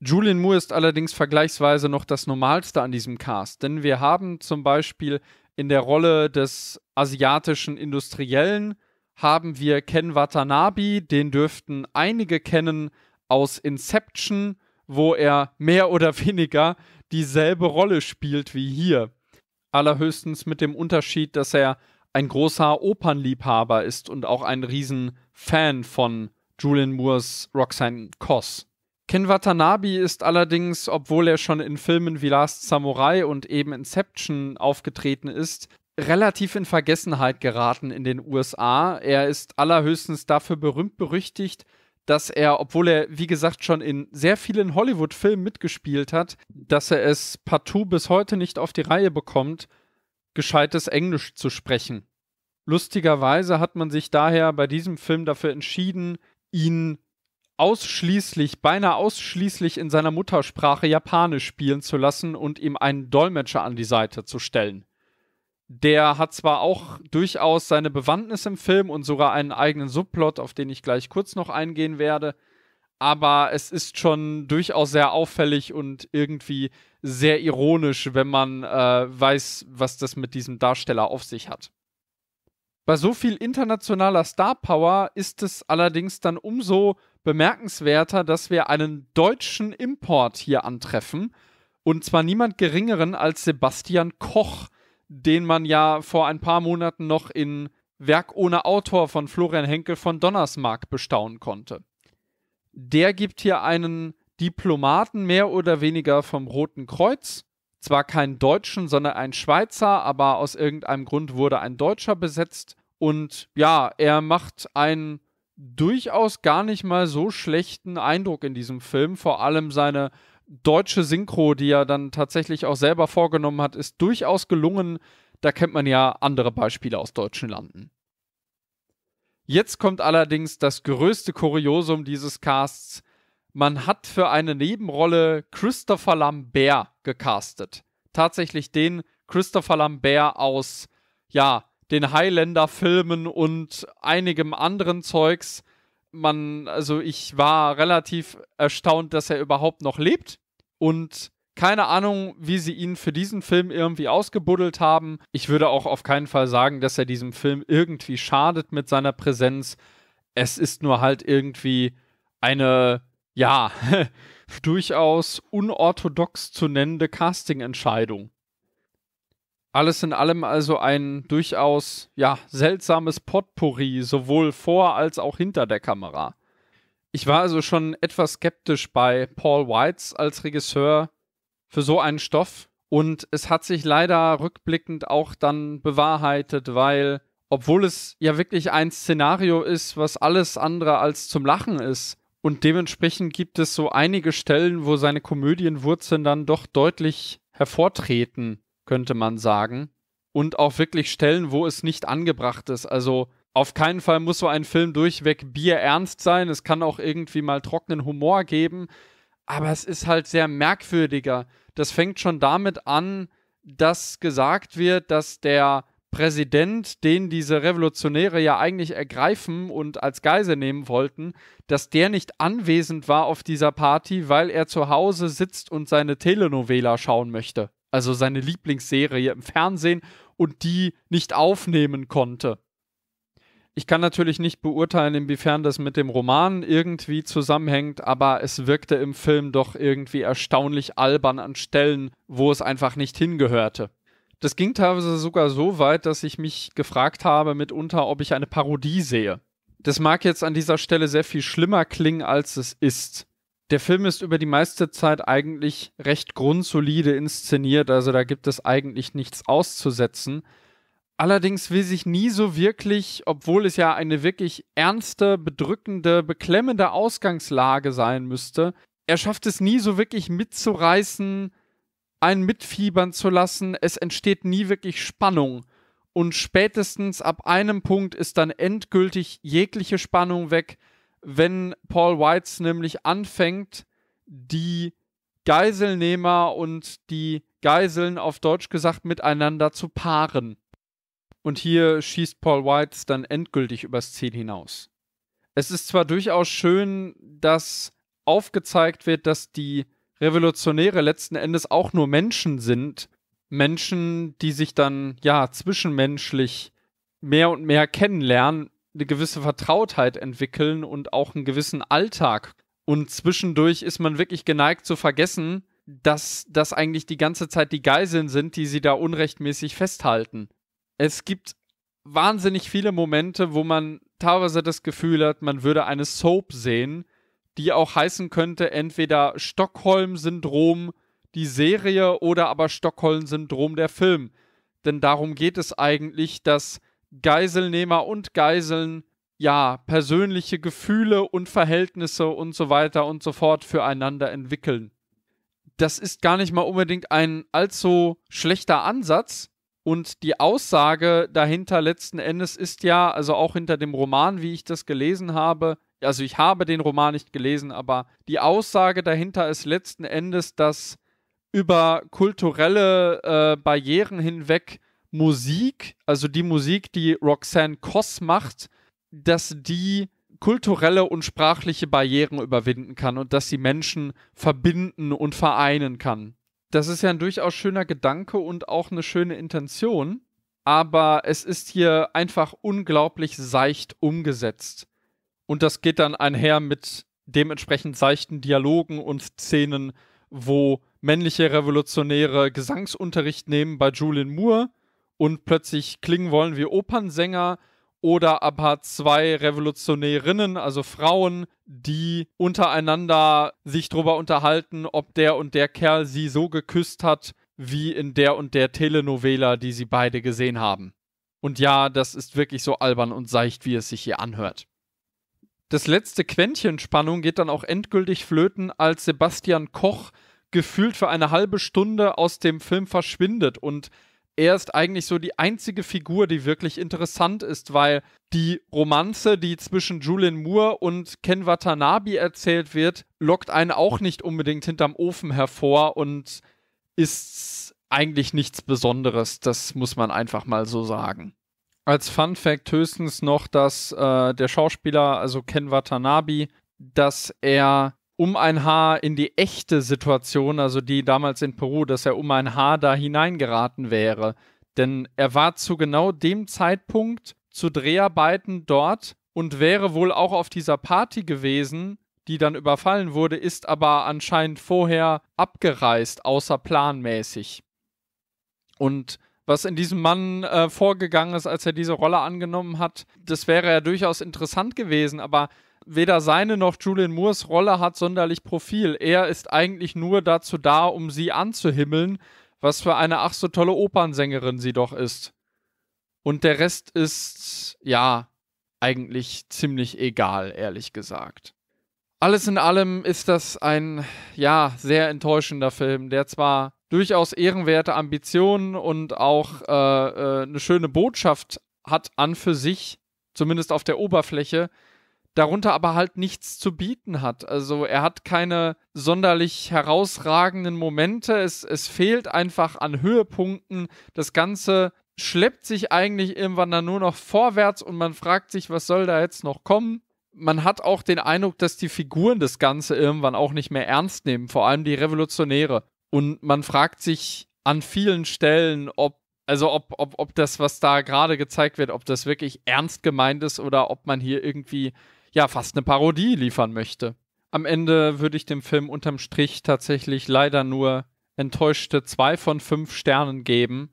Julianne Moore ist allerdings vergleichsweise noch das Normalste an diesem Cast, denn wir haben zum Beispiel in der Rolle des asiatischen Industriellen haben wir Ken Watanabe, den dürften einige kennen aus Inception, wo er mehr oder weniger dieselbe Rolle spielt wie hier. Allerhöchstens mit dem Unterschied, dass er ein großer Opernliebhaber ist und auch ein Riesenfan von Julianne Moores Roxanne Koss. Ken Watanabe ist allerdings, obwohl er schon in Filmen wie Last Samurai und eben Inception aufgetreten ist, relativ in Vergessenheit geraten in den USA. Er ist allerhöchstens dafür berühmt berüchtigt, dass er, obwohl er, wie gesagt, schon in sehr vielen Hollywood-Filmen mitgespielt hat, dass er es partout bis heute nicht auf die Reihe bekommt, gescheites Englisch zu sprechen. Lustigerweise hat man sich daher bei diesem Film dafür entschieden, ihn ausschließlich, beinahe ausschließlich in seiner Muttersprache Japanisch spielen zu lassen und ihm einen Dolmetscher an die Seite zu stellen. Der hat zwar auch durchaus seine Bewandtnis im Film und sogar einen eigenen Subplot, auf den ich gleich kurz noch eingehen werde, aber es ist schon durchaus sehr auffällig und irgendwie sehr ironisch, wenn man weiß, was das mit diesem Darsteller auf sich hat. Bei so viel internationaler Starpower ist es allerdings dann umso bemerkenswerter, dass wir einen deutschen Import hier antreffen, und zwar niemand Geringeren als Sebastian Koch, den man ja vor ein paar Monaten noch in Werk ohne Autor von Florian Henkel von Donnersmarck bestaunen konnte. Der gibt hier einen Diplomaten mehr oder weniger vom Roten Kreuz, zwar keinen Deutschen, sondern einen Schweizer, aber aus irgendeinem Grund wurde ein Deutscher besetzt, und ja, er macht einen durchaus gar nicht mal so schlechten Eindruck in diesem Film, vor allem seine deutsche Synchro, die er dann tatsächlich auch selber vorgenommen hat, ist durchaus gelungen. Da kennt man ja andere Beispiele aus deutschen Landen. Jetzt kommt allerdings das größte Kuriosum dieses Casts. Man hat für eine Nebenrolle Christopher Lambert gecastet. Tatsächlich den Christopher Lambert aus, ja, den Highlander-Filmen und einigem anderen Zeugs. Also ich war relativ erstaunt, dass er überhaupt noch lebt, und keine Ahnung, wie sie ihn für diesen Film irgendwie ausgebuddelt haben. Ich würde auch auf keinen Fall sagen, dass er diesem Film irgendwie schadet mit seiner Präsenz. Es ist nur halt irgendwie eine, ja, durchaus unorthodox zu nennende Casting-Entscheidung. Alles in allem also ein durchaus, ja, seltsames Potpourri, sowohl vor als auch hinter der Kamera. Ich war also schon etwas skeptisch bei Paul Weitz als Regisseur für so einen Stoff, und es hat sich leider rückblickend auch dann bewahrheitet, weil, obwohl es ja wirklich ein Szenario ist, was alles andere als zum Lachen ist, und dementsprechend gibt es so einige Stellen, wo seine Komödienwurzeln dann doch deutlich hervortreten, könnte man sagen, und auch wirklich Stellen, wo es nicht angebracht ist. Also auf keinen Fall muss so ein Film durchweg bierernst sein, es kann auch irgendwie mal trockenen Humor geben, aber es ist halt sehr merkwürdiger. Das fängt schon damit an, dass gesagt wird, dass der Präsident, den diese Revolutionäre ja eigentlich ergreifen und als Geisel nehmen wollten, dass der nicht anwesend war auf dieser Party, weil er zu Hause sitzt und seine Telenovela schauen möchte. Also seine Lieblingsserie im Fernsehen, und die nicht aufnehmen konnte. Ich kann natürlich nicht beurteilen, inwiefern das mit dem Roman irgendwie zusammenhängt, aber es wirkte im Film doch irgendwie erstaunlich albern an Stellen, wo es einfach nicht hingehörte. Das ging teilweise sogar so weit, dass ich mich gefragt habe mitunter, ob ich eine Parodie sehe. Das mag jetzt an dieser Stelle sehr viel schlimmer klingen, als es ist. Der Film ist über die meiste Zeit eigentlich recht grundsolide inszeniert, also da gibt es eigentlich nichts auszusetzen. Allerdings will sich nie so wirklich, obwohl es ja eine wirklich ernste, bedrückende, beklemmende Ausgangslage sein müsste, er schafft es nie so wirklich mitzureißen, einen mitfiebern zu lassen, es entsteht nie wirklich Spannung. Und spätestens ab einem Punkt ist dann endgültig jegliche Spannung weg, wenn Paul Weitz nämlich anfängt, die Geiselnehmer und die Geiseln auf Deutsch gesagt miteinander zu paaren. Und hier schießt Paul Weitz dann endgültig übers Ziel hinaus. Es ist zwar durchaus schön, dass aufgezeigt wird, dass die Revolutionäre letzten Endes auch nur Menschen sind. Menschen, die sich dann, ja, zwischenmenschlich mehr und mehr kennenlernen, eine gewisse Vertrautheit entwickeln und auch einen gewissen Alltag. Und zwischendurch ist man wirklich geneigt zu vergessen, dass das eigentlich die ganze Zeit die Geiseln sind, die sie da unrechtmäßig festhalten. Es gibt wahnsinnig viele Momente, wo man teilweise das Gefühl hat, man würde eine Soap sehen, die auch heißen könnte entweder Stockholm-Syndrom, die Serie, oder aber Stockholm-Syndrom, der Film. Denn darum geht es eigentlich, dass Geiselnehmer und Geiseln ja, persönliche Gefühle und Verhältnisse und so weiter und so fort füreinander entwickeln. Das ist gar nicht mal unbedingt ein allzu schlechter Ansatz. Und die Aussage dahinter letzten Endes ist ja, also auch hinter dem Roman, wie ich das gelesen habe, also ich habe den Roman nicht gelesen, aber die Aussage dahinter ist letzten Endes, dass über kulturelle Barrieren hinweg Musik, also die Musik, die Roxanne Koss macht, dass die kulturelle und sprachliche Barrieren überwinden kann und dass sie Menschen verbinden und vereinen kann. Das ist ja ein durchaus schöner Gedanke und auch eine schöne Intention, aber es ist hier einfach unglaublich seicht umgesetzt. Und das geht dann einher mit dementsprechend seichten Dialogen und Szenen, wo männliche Revolutionäre Gesangsunterricht nehmen bei Julianne Moore und plötzlich klingen wollen wie Opernsänger, oder aber zwei Revolutionärinnen, also Frauen, die untereinander sich drüber unterhalten, ob der und der Kerl sie so geküsst hat, wie in der und der Telenovela, die sie beide gesehen haben. Und ja, das ist wirklich so albern und seicht, wie es sich hier anhört. Das letzte Quäntchen Spannung geht dann auch endgültig flöten, als Sebastian Koch gefühlt für eine halbe Stunde aus dem Film verschwindet und er ist eigentlich so die einzige Figur, die wirklich interessant ist, weil die Romanze, die zwischen Julianne Moore und Ken Watanabe erzählt wird, lockt einen auch nicht unbedingt hinterm Ofen hervor und ist eigentlich nichts Besonderes. Das muss man einfach mal so sagen. Als Fun Fact höchstens noch, dass der Schauspieler, also Ken Watanabe, dass er um ein Haar in die echte Situation, also die damals in Peru, dass er um ein Haar da hineingeraten wäre. Denn er war zu genau dem Zeitpunkt zu Dreharbeiten dort und wäre wohl auch auf dieser Party gewesen, die dann überfallen wurde, ist aber anscheinend vorher abgereist, außerplanmäßig. Und was in diesem Mann vorgegangen ist, als er diese Rolle angenommen hat, das wäre ja durchaus interessant gewesen, aber weder seine noch Julianne Moores Rolle hat sonderlich Profil. Er ist eigentlich nur dazu da, um sie anzuhimmeln, was für eine ach so tolle Opernsängerin sie doch ist. Und der Rest ist, ja, eigentlich ziemlich egal, ehrlich gesagt. Alles in allem ist das ein, ja, sehr enttäuschender Film, der zwar durchaus ehrenwerte Ambitionen und auch eine schöne Botschaft hat an für sich, zumindest auf der Oberfläche, darunter aber halt nichts zu bieten hat. Also er hat keine sonderlich herausragenden Momente, es fehlt einfach an Höhepunkten. Das Ganze schleppt sich eigentlich irgendwann dann nur noch vorwärts und man fragt sich, was soll da jetzt noch kommen? Man hat auch den Eindruck, dass die Figuren das Ganze irgendwann auch nicht mehr ernst nehmen, vor allem die Revolutionäre. Und man fragt sich an vielen Stellen, ob das, was da gerade gezeigt wird, ob das wirklich ernst gemeint ist oder ob man hier irgendwie ja, fast eine Parodie liefern möchte. Am Ende würde ich dem Film unterm Strich tatsächlich leider nur enttäuschte 2 von 5 Sternen geben.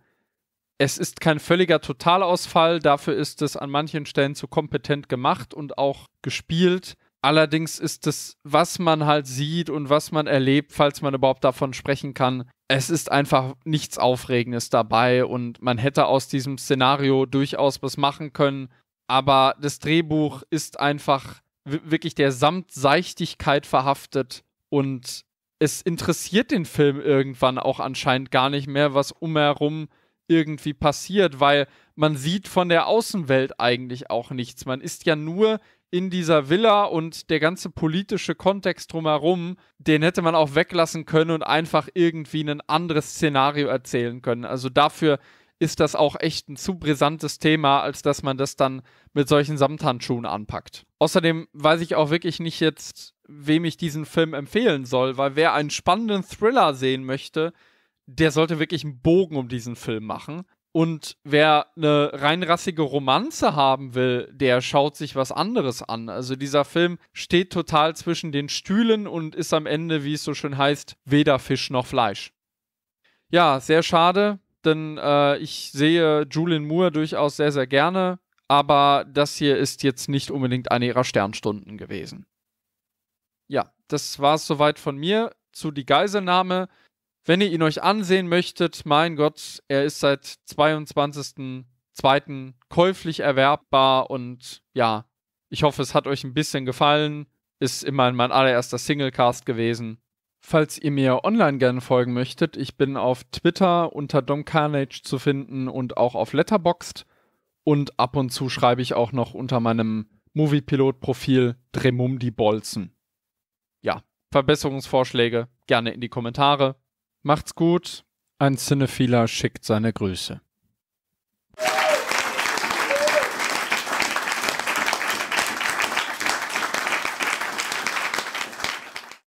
Es ist kein völliger Totalausfall, dafür ist es an manchen Stellen zu kompetent gemacht und auch gespielt. Allerdings ist das, was man halt sieht und was man erlebt, falls man überhaupt davon sprechen kann, es ist einfach nichts Aufregendes dabei und man hätte aus diesem Szenario durchaus was machen können. Aber das Drehbuch ist einfach wirklich der Samtseichtigkeit verhaftet und es interessiert den Film irgendwann auch anscheinend gar nicht mehr, was umherum irgendwie passiert, weil man sieht von der Außenwelt eigentlich auch nichts. Man ist ja nur in dieser Villa und der ganze politische Kontext drumherum, den hätte man auch weglassen können und einfach irgendwie ein anderes Szenario erzählen können. Also dafür ist das auch echt ein zu brisantes Thema, als dass man das dann mit solchen Samthandschuhen anpackt. Außerdem weiß ich auch wirklich nicht jetzt, wem ich diesen Film empfehlen soll, weil wer einen spannenden Thriller sehen möchte, der sollte wirklich einen Bogen um diesen Film machen. Und wer eine reinrassige Romanze haben will, der schaut sich was anderes an. Also dieser Film steht total zwischen den Stühlen und ist am Ende, wie es so schön heißt, weder Fisch noch Fleisch. Ja, sehr schade, denn ich sehe Julianne Moore durchaus sehr, sehr gerne, aber das hier ist jetzt nicht unbedingt eine ihrer Sternstunden gewesen. Ja, das war es soweit von mir zu Die Geiselnahme. Wenn ihr ihn euch ansehen möchtet, mein Gott, er ist seit 22.02. käuflich erwerbbar und ja, Ich hoffe, es hat euch ein bisschen gefallen. Ist immerhin mein allererster Singlecast gewesen. Falls ihr mir online gerne folgen möchtet, ich bin auf Twitter unter domcarnage zu finden und auch auf Letterboxd. Und ab und zu schreibe ich auch noch unter meinem Moviepilot-Profil Dremum die Bolzen. Ja, Verbesserungsvorschläge gerne in die Kommentare. Macht's gut. Ein Cinephiler schickt seine Grüße.